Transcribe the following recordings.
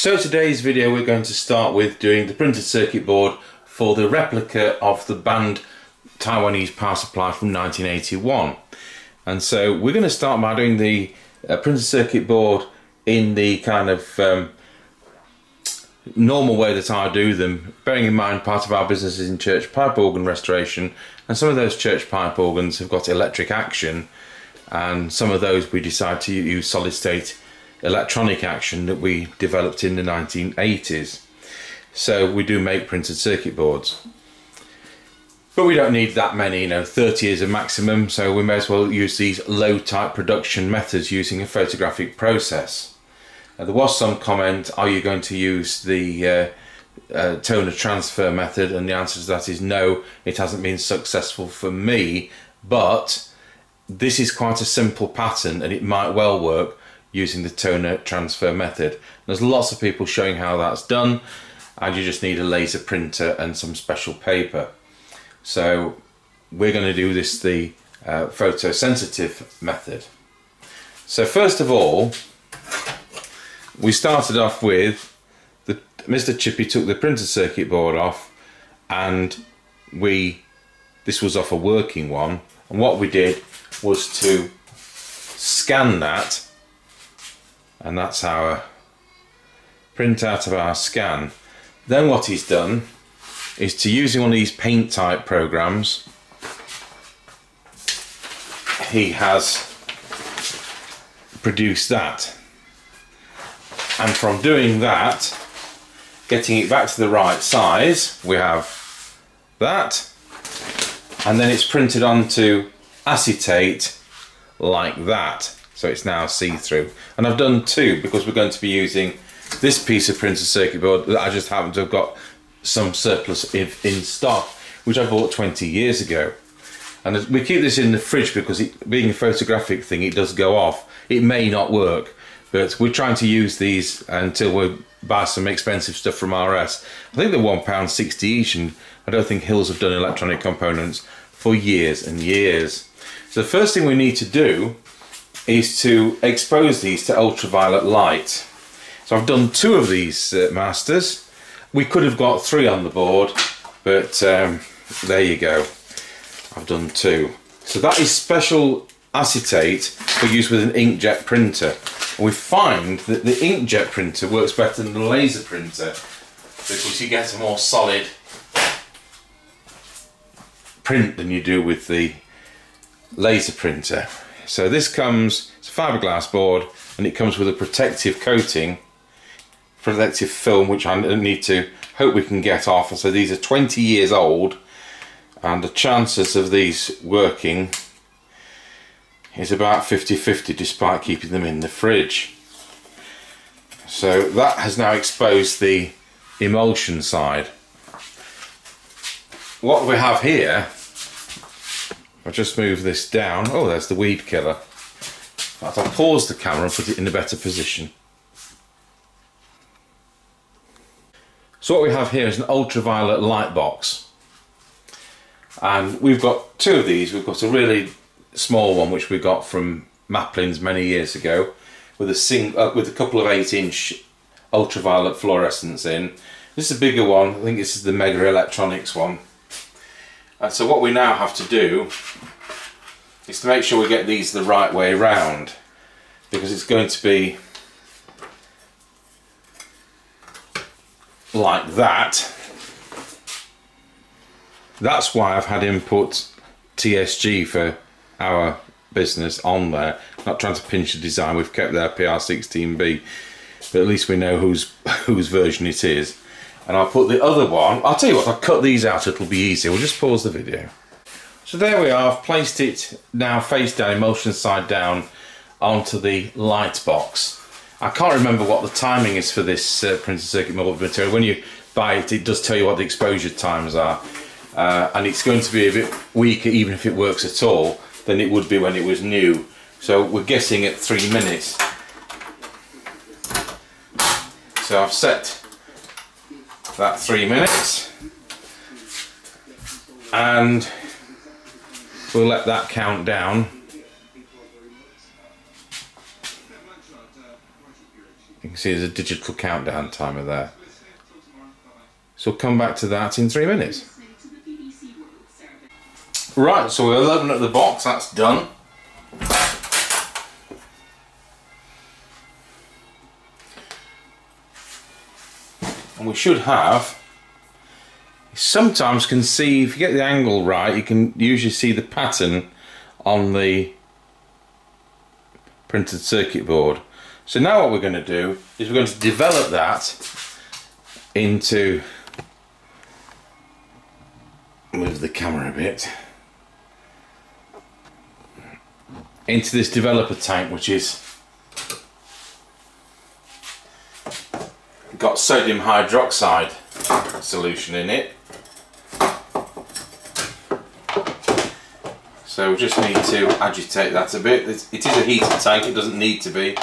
So today's video we're going to start with doing the printed circuit board for the replica of the banned Taiwanese power supply from 1981. And so we're going to start by doing the printed circuit board in the kind of normal way that I do them, bearing in mind part of our business is in church pipe organ restoration, and some of those church pipe organs have got electric action, and some of those we decide to use solid state electronic action that we developed in the 1980s. So we do make printed circuit boards, but we don't need that many, you know, 30 is a maximum, so we may as well use these low type production methods using a photographic process. There was some comment, are you going to use the toner transfer method, and the answer to that is no, it hasn't been successful for me, but this is quite a simple pattern and it might well work using the toner transfer method. There's lots of people showing how that's done, and you just need a laser printer and some special paper. So we're going to do this the photosensitive method. So first of all, we started off with, Mr. Chippy took the printed circuit board off, and this was off a working one, and what we did was to scan that, and that's our printout of our scan. Then what he's done is to, using one of these paint type programs, he has produced that. And from doing that, getting it back to the right size, we have that, and then it's printed onto acetate like that, so it's now see-through. And I've done two because we're going to be using this piece of printed circuit board that I just happen to have got some surplus in stock, which I bought 20 years ago. And we keep this in the fridge because it, being a photographic thing, it does go off. It may not work, but we're trying to use these until we buy some expensive stuff from RS. I think they're £1.60 each, and I don't think Hills have done electronic components for years and years. So the first thing we need to do is to expose these to ultraviolet light. So I've done two of these masters. We could have got three on the board, but there you go. I've done two. So that is special acetate for use with an inkjet printer. We find that the inkjet printer works better than the laser printer because you get a more solid print than you do with the laser printer. So this comes, it's a fiberglass board, and it comes with a protective coating, protective film, which I need to hope we can get off. And so these are 20 years old, and the chances of these working is about 50-50 despite keeping them in the fridge. So that has now exposed the emulsion side. What we have here, I'll just move this down. Oh, there's the weed killer. In fact, I'll pause the camera and put it in a better position. So what we have here is an ultraviolet light box. And we've got two of these. We've got a really small one which we got from Maplin's many years ago with a couple of 8-inch ultraviolet fluorescents in. This is a bigger one, I think this is the Mega Electronics one. And so what we now have to do is to make sure we get these the right way round, because it's going to be like that. That's why I've had input TSG for our business on there. Not trying to pinch the design, we've kept their PR16B, but at least we know whose version it is. And I'll put the other one, I'll tell you what, I'll cut these out, it'll be easier. We'll just pause the video. So there we are, I've placed it now face down, emulsion side down, onto the light box. I can't remember what the timing is for this printed circuit board material. When you buy it, it does tell you what the exposure times are, and it's going to be a bit weaker, even if it works at all, than it would be when it was new. So we're guessing at 3 minutes. So I've set that 3 minutes, and we'll let that count down. You can can see there's a digital countdown timer there. So we'll come back to that in 3 minutes. Right, so we'll open up the box, that's done. And we should have, sometimes can see, if you get the angle right, you can usually see the pattern on the printed circuit board. So now what we're going to do is we're going to develop that into, move the camera a bit, into this developer tank, which is got sodium hydroxide solution in it. So we just need to agitate that a bit. It is a heated tank, it doesn't need to be.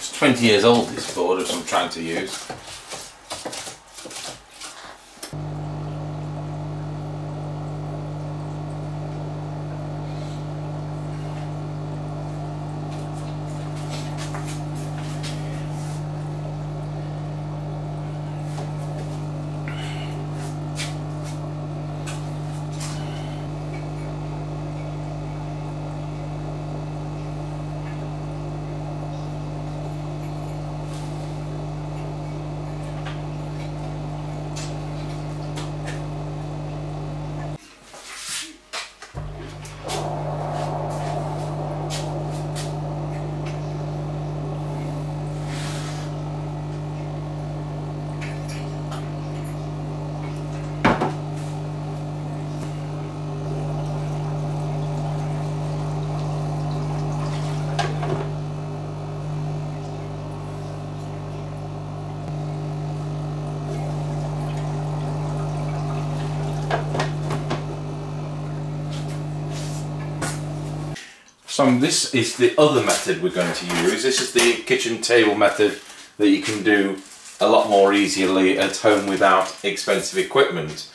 It's 20 years old, this board, which I'm trying to use. So this is the other method we're going to use. This is the kitchen table method that you can do a lot more easily at home without expensive equipment.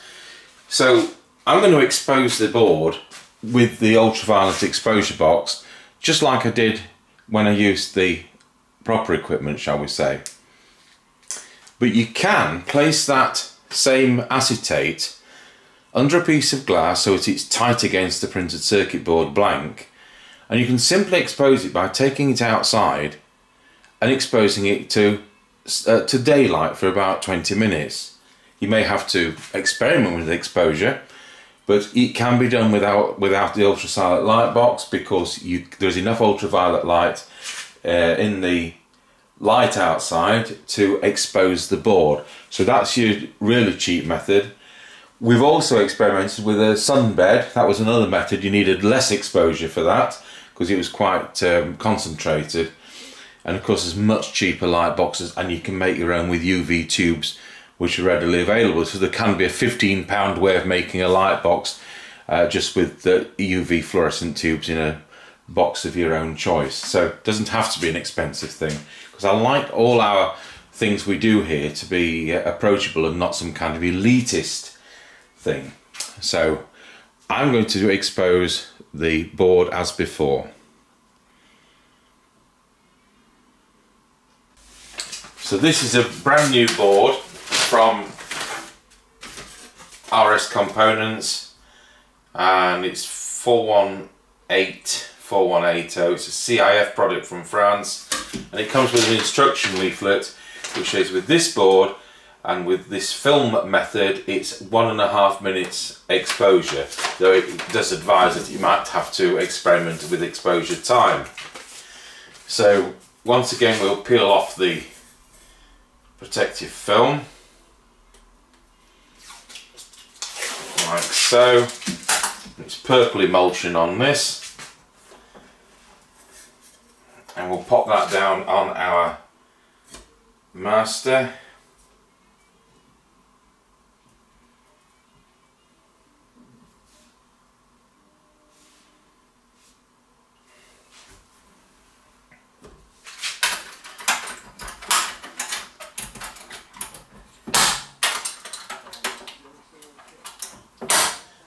So I'm going to expose the board with the ultraviolet exposure box, just like I did when I used the proper equipment, shall we say. But you can place that same acetate under a piece of glass so that it's tight against the printed circuit board blank. And you can simply expose it by taking it outside and exposing it to daylight for about 20 minutes. You may have to experiment with the exposure, but it can be done without the ultraviolet light box, because there's enough ultraviolet light in the light outside to expose the board. So that's your really cheap method. We've also experimented with a sunbed. That was another method. You needed less exposure for that, because it was quite concentrated, and of course there's much cheaper light boxes, and you can make your own with UV tubes, which are readily available. So there can be a £15 way of making a light box just with the UV fluorescent tubes in a box of your own choice. So it doesn't have to be an expensive thing, because I like all our things we do here to be approachable and not some kind of elitist thing. So I'm going to expose the board as before. So this is a brand new board from RS Components, and it's 4180. It's a CIF product from France, and it comes with an instruction leaflet which says with this board and with this film method, it's 1.5 minutes exposure, though it does advise that you might have to experiment with exposure time. So once again, we'll peel off the protective film, like so. It's purple emulsion on this. And we'll pop that down on our master.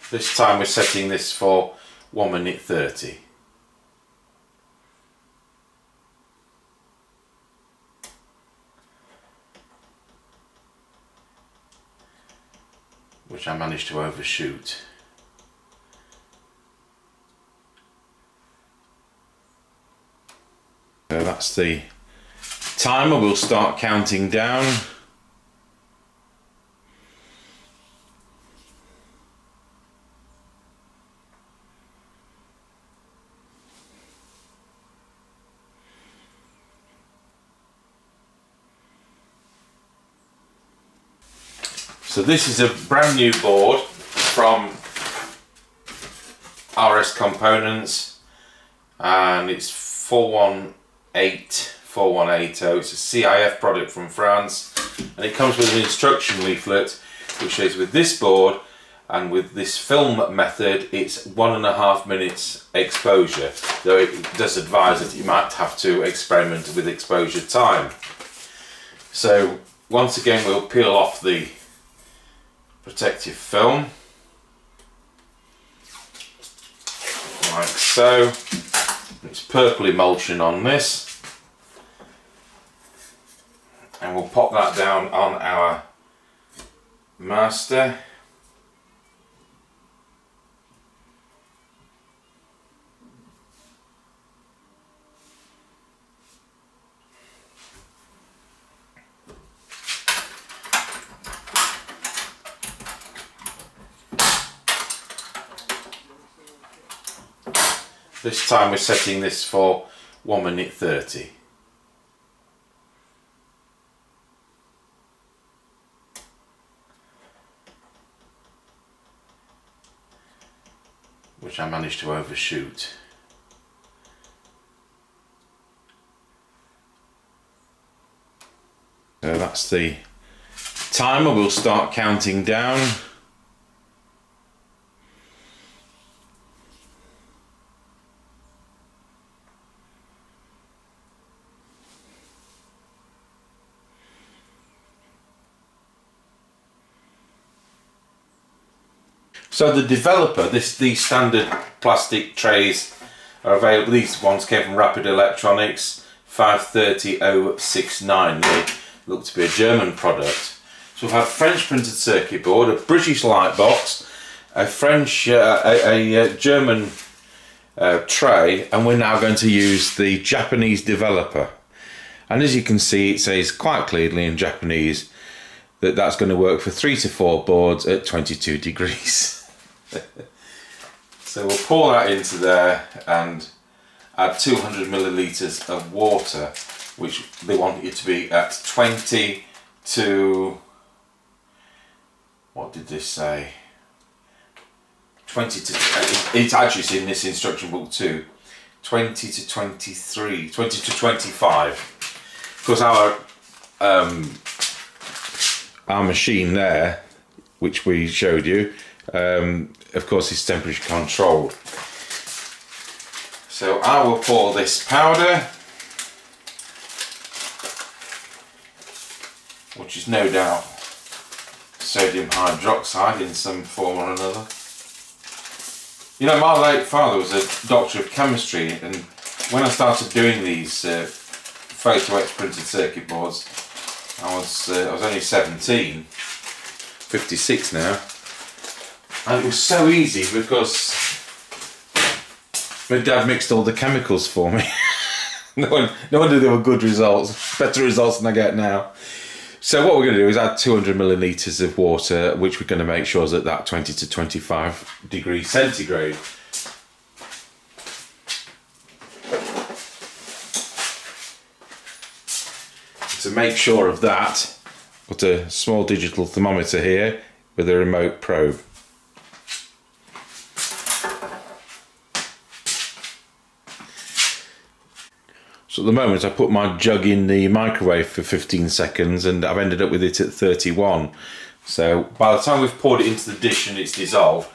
This time we're setting this for 1:30. Which I managed to overshoot. So that's the timer, we'll start counting down. So this is a brand new board from RS Components and it's 4180, it's a CIF product from France and it comes with an instruction leaflet which says with this board and with this film method it's 1.5 minutes exposure, though it does advise that you might have to experiment with exposure time. So once again we'll peel off the protective film, like so. It's purple emulsion on this, and we'll pop that down on our master. This time we're setting this for 1:30. Which I managed to overshoot. So that's the timer, we'll start counting down. So the developer, these standard plastic trays are available. These ones came from Rapid Electronics, 530069. They look to be a German product. So we've had French printed circuit board, a British light box, a French, German tray, and we're now going to use the Japanese developer. And as you can see, it says quite clearly in Japanese that that's going to work for 3 to 4 boards at 22 degrees. So we'll pour that into there and add 200 millilitres of water, which they want it to be at 20 to, what did this say? 20 to, it actually is in this instruction book too, 20 to 23, 20 to 25. Because our machine there, which we showed you, of course it's temperature controlled. So I will pour this powder, which is no doubt sodium hydroxide in some form or another. You know, my late father was a doctor of chemistry, and when I started doing these photo-etched printed circuit boards, I was only 17, 56 now. And it was so easy because my dad mixed all the chemicals for me. no wonder there were good results, better results than I get now. So what we're going to do is add 200 millilitres of water, which we're going to make sure is at that 20 to 25 degrees centigrade. To make sure of that, put a small digital thermometer here with a remote probe. So at the moment I put my jug in the microwave for 15 seconds and I've ended up with it at 31. So by the time we've poured it into the dish and it's dissolved,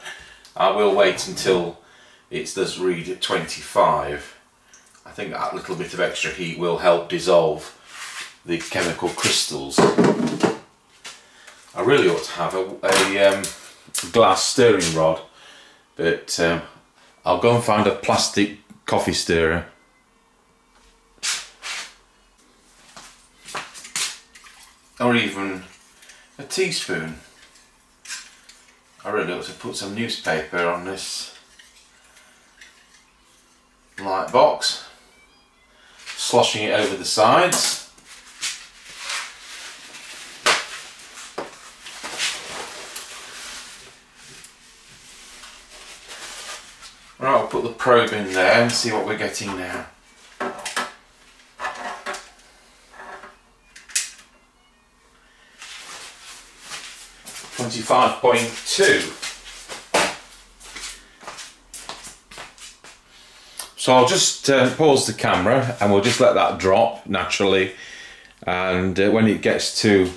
I will wait until it does read at 25. I think that little bit of extra heat will help dissolve the chemical crystals. I really ought to have a glass stirring rod, but I'll go and find a plastic coffee stirrer. Or even a teaspoon. I really ought to put some newspaper on this light box, sloshing it over the sides. Right, I'll put the probe in there and see what we're getting now. So I'll just pause the camera and we'll just let that drop naturally, and when it gets to,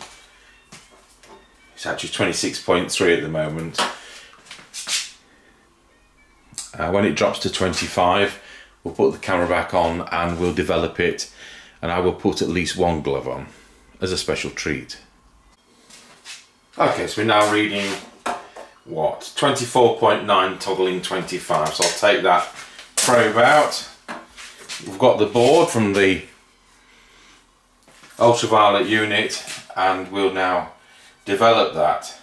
it's actually 26.3 at the moment, when it drops to 25 we'll put the camera back on and we'll develop it, and I will put at least one glove on as a special treat. Okay, so we're now reading, what, 24.9 toggling 25, so I'll take that probe out. We've got the board from the ultraviolet unit and we'll now develop that.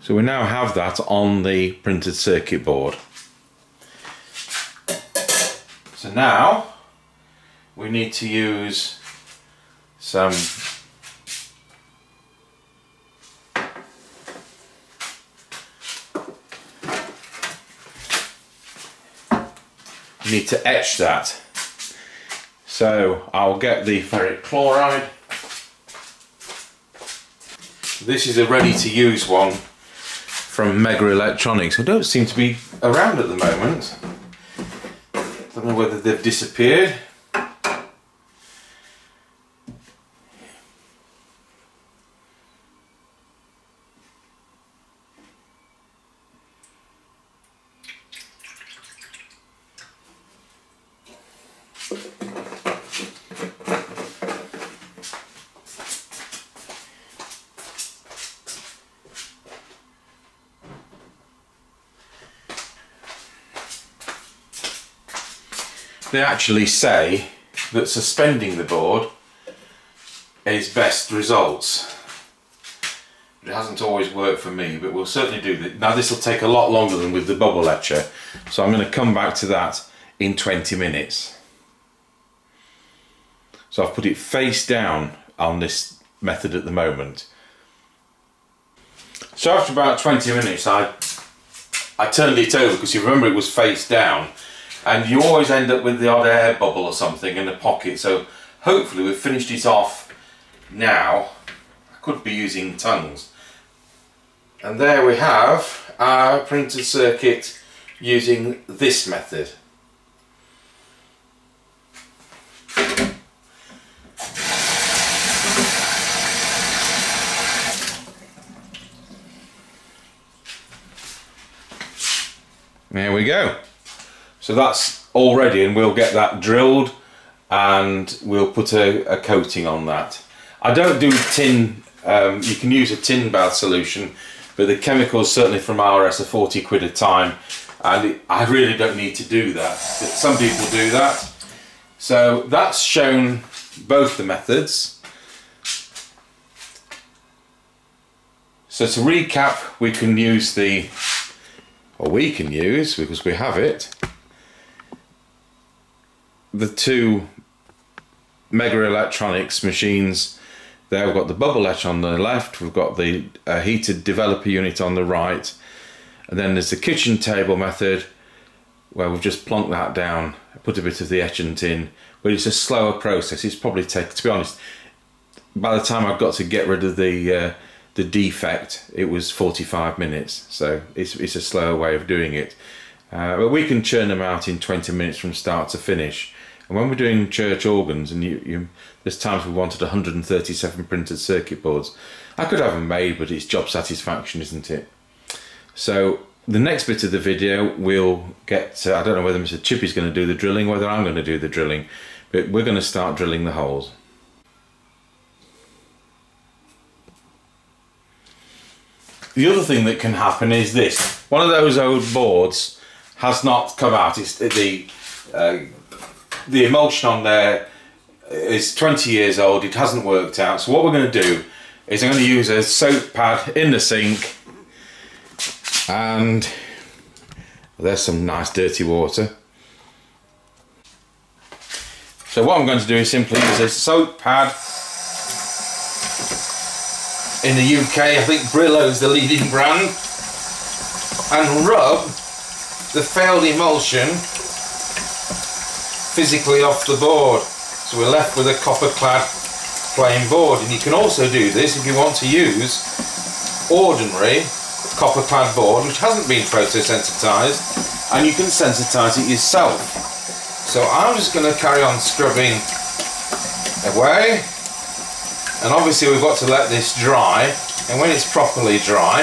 So we now have that on the printed circuit board. So now we need to use some to etch that. So I'll get the ferric chloride. This is a ready to use one from Mega Electronics, who don't seem to be around at the moment. Don't know whether they've disappeared. They actually say that suspending the board is best results. It hasn't always worked for me, but we'll certainly do that. Now this will take a lot longer than with the bubble etcher, so I'm going to come back to that in 20 minutes. So I've put it face down on this method at the moment. So after about 20 minutes I turned it over, because you remember it was face down. And you always end up with the odd air bubble or something in the pocket, so hopefully we've finished it off now. I could be using tongues. And there we have our printed circuit using this method. There we go. So that's all ready, and we'll get that drilled and we'll put a coating on that. I don't do tin, you can use a tin bath solution, but the chemicals certainly from RS are 40 quid a time and I really don't need to do that. Some people do that. So that's shown both the methods. So to recap, we can use the, or we can use, because we have it, the two Mega Electronics machines. There we've got the bubble etch on the left, we've got the heated developer unit on the right, and then there's the kitchen table method where we've just plonked that down, put a bit of the etchant in, but it's a slower process. It's probably taken, to be honest, by the time I've got to get rid of the defect, it was 45 minutes, so it's a slower way of doing it. But we can churn them out in 20 minutes from start to finish. And when we're doing church organs, and there's times we wanted 137 printed circuit boards. I could have them made, but it's job satisfaction, isn't it? So the next bit of the video, we'll get, I don't know whether Mr. Chippy's going to do the drilling, whether I'm going to do the drilling, but we're going to start drilling the holes. The other thing that can happen is this. One of those old boards has not come out. It's the emulsion on there is 20 years old, it hasn't worked out. So what we're going to do is I'm going to use a soap pad in the sink, and there's some nice dirty water. So what I'm going to do is simply use a soap pad. In the UK, I think Brillo's the leading brand, and rub the failed emulsion physically off the board, so we're left with a copper clad plain board. And you can also do this if you want to use ordinary copper clad board which hasn't been photosensitized, and you can sensitize it yourself. So I'm just going to carry on scrubbing away, and obviously we've got to let this dry, and when it's properly dry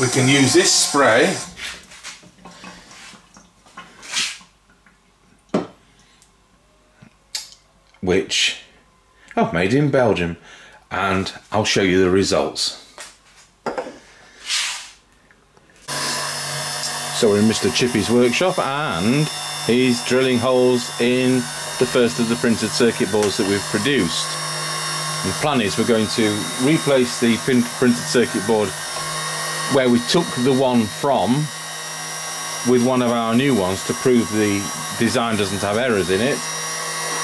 we can use this spray which I've made in Belgium, and I'll show you the results. So we're in Mr. Chippy's workshop, and he's drilling holes in the first of the printed circuit boards that we've produced. The plan is we're going to replace the printed circuit board where we took the one from with one of our new ones to prove the design doesn't have errors in it.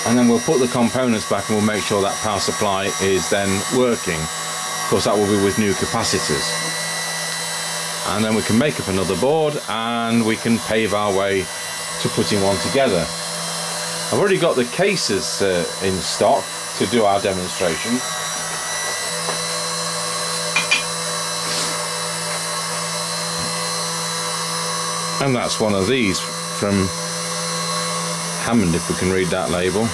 And then we'll put the components back, and we'll make sure that power supply is then working. Of course, that will be with new capacitors. And then we can make up another board, and we can pave our way to putting one together. I've already got the cases in stock to do our demonstration. And that's one of these from Hammond, if we can read that label.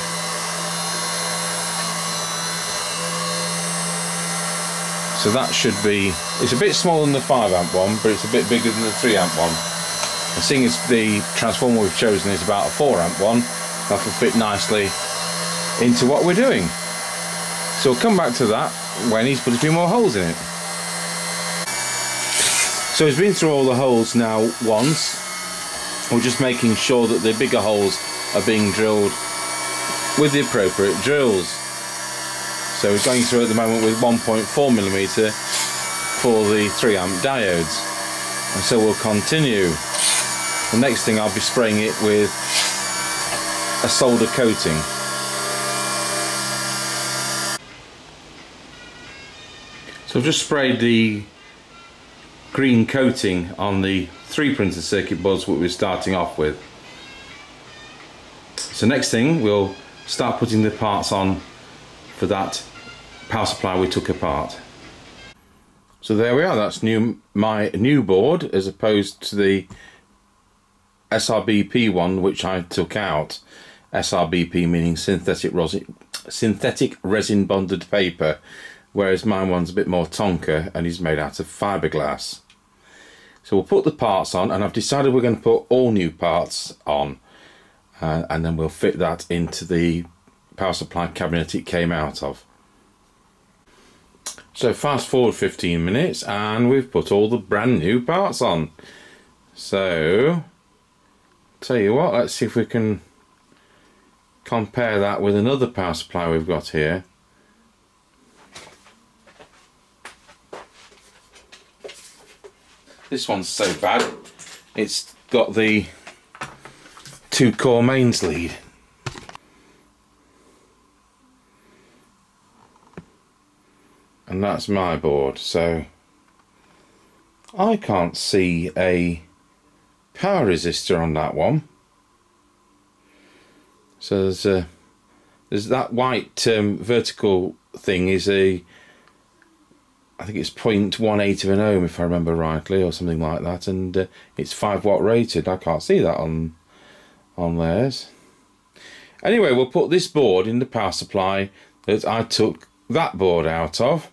So that should be, it's a bit smaller than the 5 amp one, but it's a bit bigger than the 3 amp one. And seeing as the transformer we've chosen is about a 4 amp one, that will fit nicely into what we're doing. So we'll come back to that when he's put a few more holes in it. So he's been through all the holes now once. We're just making sure that the bigger holes are being drilled with the appropriate drills. So we're going through at the moment with 1.4mm for the 3 amp diodes, and so we'll continue. The next thing, I'll be spraying it with a solder coating. So I've just sprayed the green coating on the 3 printed circuit boards what we're starting off with. So next thing, we'll start putting the parts on for that power supply we took apart. So there we are, that's my new board, as opposed to the SRBP one which I took out. SRBP meaning synthetic resin bonded paper, whereas mine one's a bit more tonka and is made out of fiberglass. So we'll put the parts on, and I've decided we're going to put all new parts on, and then we'll fit that into the power supply cabinet it came out of. So fast forward 15 minutes, and we've put all the brand new parts on. So, tell you what, let's see if we can compare that with another power supply we've got here. This one's so bad, it's got the 2-core mains lead. And that's my board, so I can't see a power resistor on that one. So there's that white vertical thing is a, I think it's 0.18 of an ohm if I remember rightly, or something like that, and it's 5-watt rated. I can't see that on theirs. Anyway, we'll put this board in the power supply that I took that board out of.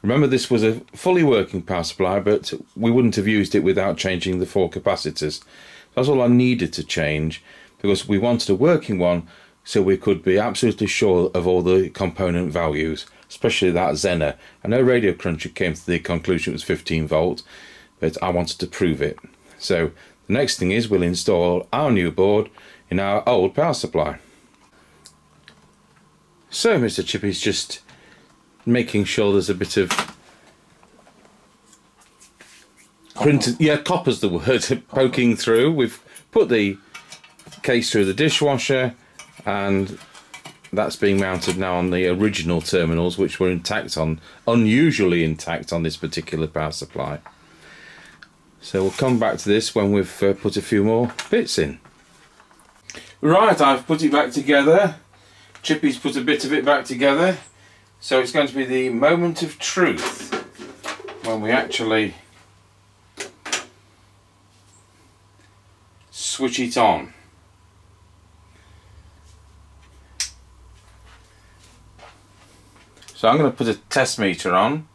Remember, this was a fully working power supply, but we wouldn't have used it without changing the 4 capacitors. That's all I needed to change, because we wanted a working one so we could be absolutely sure of all the component values, especially that Zener. I know Radio Cruncher came to the conclusion it was 15 volt, but I wanted to prove it. So the next thing is we'll install our new board in our old power supply. So Mr. Chippy's just making sure there's a bit of printed, yeah, copper's the word, poking through. We've put the case through the dishwasher, and that's being mounted now on the original terminals, which were intact on, unusually intact on this particular power supply. So we'll come back to this when we've put a few more bits in. Right, I've put it back together. Chippy's put a bit of it back together. So it's going to be the moment of truth when we actually switch it on. So I'm going to put a test meter on.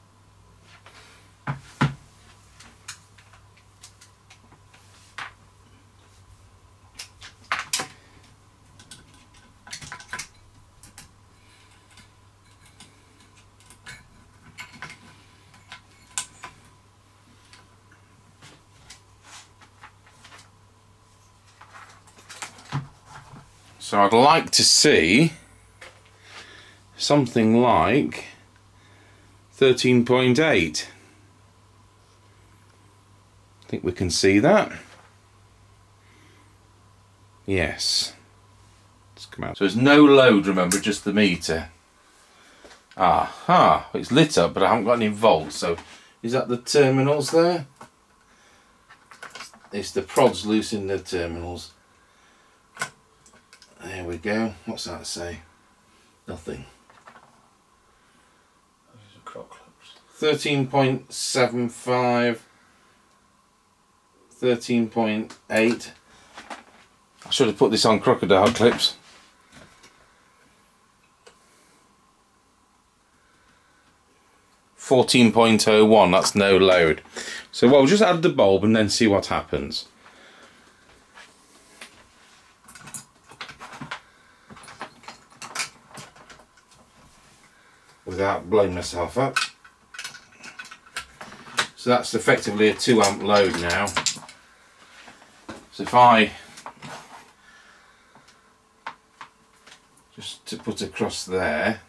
So I'd like to see something like 13.8. I think we can see that. Yes. Let's come out. So there's no load, remember, just the meter. Aha, it's lit up, but I haven't got any volts. So is that the terminals there? It's the prods loose in the terminals. There we go. What's that say? Nothing. 13.75, 13.8. I should have put this on crocodile clips. $14.01, that's no load. So we'll just add the bulb and then see what happens. Without blowing myself up. So that's effectively a 2-amp load now. So if I just to put across there,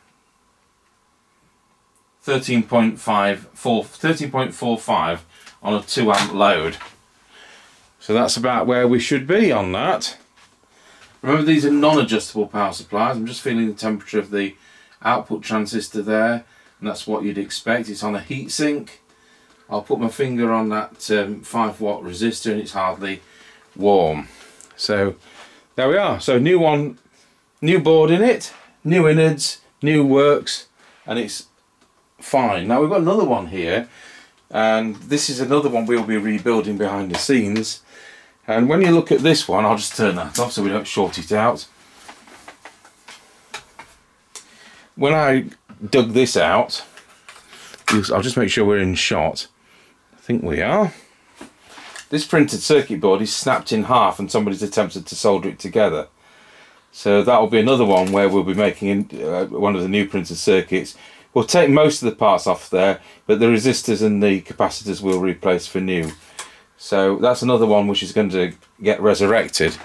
13.45 on a 2-amp load. So that's about where we should be on that. Remember, these are non-adjustable power supplies. I'm just feeling the temperature of the output transistor there, and that's what you'd expect. It's on a heatsink. I'll put my finger on that 5-watt resistor and it's hardly warm. So there we are. So new one, new board in it, new innards, new works, and it's fine. Now we've got another one here, and this is another one we'll be rebuilding behind the scenes. And when you look at this one, I'll just turn that off so we don't short it out. When I dug this out, I'll just make sure we're in shot. I think we are. This printed circuit board is snapped in half and somebody's attempted to solder it together. So that will be another one where we'll be making one of the new printed circuits. We'll take most of the parts off there, but the resistors and the capacitors we'll replace for new. So that's another one which is going to get resurrected.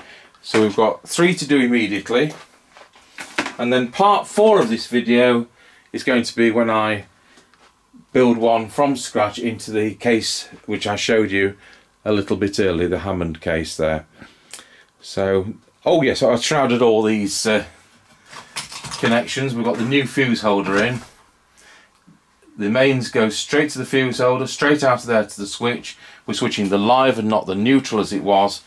So we've got 3 to do immediately, and then part 4 of this video is going to be when I build one from scratch into the case which I showed you a little bit earlier, the Hammond case there. So, oh yes, I've shrouded all these connections. We've got the new fuse holder in. The mains go straight to the fuse holder, straight out of there to the switch. We're switching the live and not the neutral as it was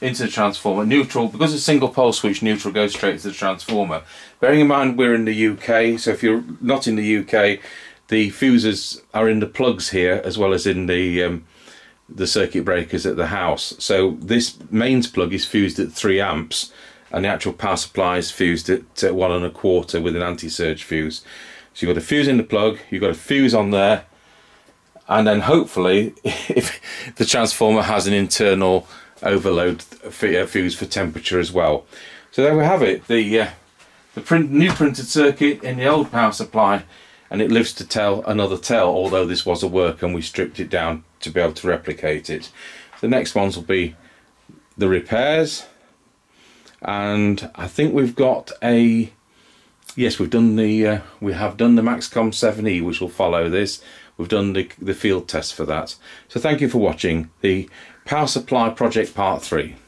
into the transformer. Neutral, because it's a single pole switch, neutral goes straight to the transformer. Bearing in mind we're in the UK, so if you're not in the UK, the fuses are in the plugs here as well as in the circuit breakers at the house. So this mains plug is fused at 3 amps and the actual power supply is fused at 1 1/4 with an anti-surge fuse. So you've got a fuse in the plug, you've got a fuse on there, and then hopefully if the transformer has an internal overload fuse for temperature as well. So there we have it, the new printed circuit in the old power supply, and it lives to tell another tale, although this was a work and we stripped it down to be able to replicate it. The next ones will be the repairs, and I think we've got a... Yes, we've done the we have done the Maxcom 7e, which will follow this. We've done the field test for that. So thank you for watching the Power Supply Project Part 3.